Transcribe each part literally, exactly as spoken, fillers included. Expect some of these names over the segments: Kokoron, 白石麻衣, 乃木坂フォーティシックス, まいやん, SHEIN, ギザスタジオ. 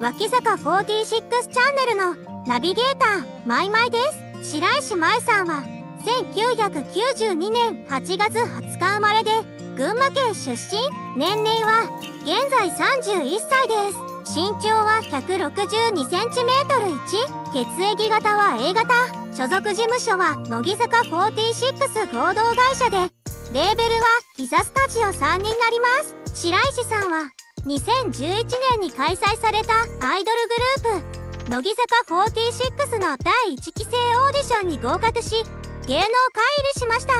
脇坂フォーティシックスチャンネルのナビゲーターマイマイです。白石麻衣さんはせんきゅうひゃくきゅうじゅうにねんはちがつはつか生まれで群馬県出身。年齢は現在さんじゅういっさいです。身長は ひゃくろくじゅうにセンチメートルいち、 血液型は エー 型。所属事務所は乃木坂フォーティシックス合同会社で、レーベルはギザスタジオさんになります。白石さんはにせんじゅういちねんに開催されたアイドルグループ乃木坂フォーティシックスのだいいっきせいオーディションに合格し芸能界入りしました。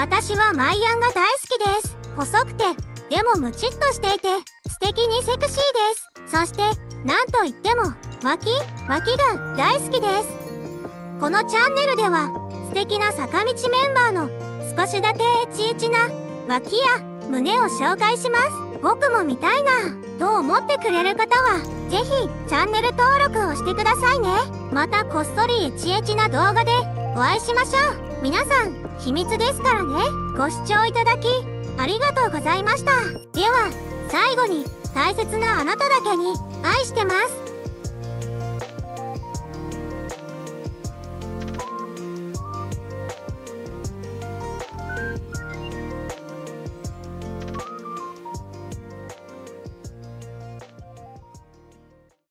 私はマイアンが大好きです。細くてでもムチッとしていて素敵にセクシーです。そしてなんといっても脇脇が大好きです。このチャンネルでは素敵な坂道メンバーの少しだけエチエチな脇や胸を紹介します。僕も見たいなと思ってくれる方はぜひチャンネル登録をしてくださいね。またこっそりエチエチな動画でお会いしましょう。皆さん秘密ですからね。ご視聴いただきありがとうございました。では最後に大切なあなただけに愛してます。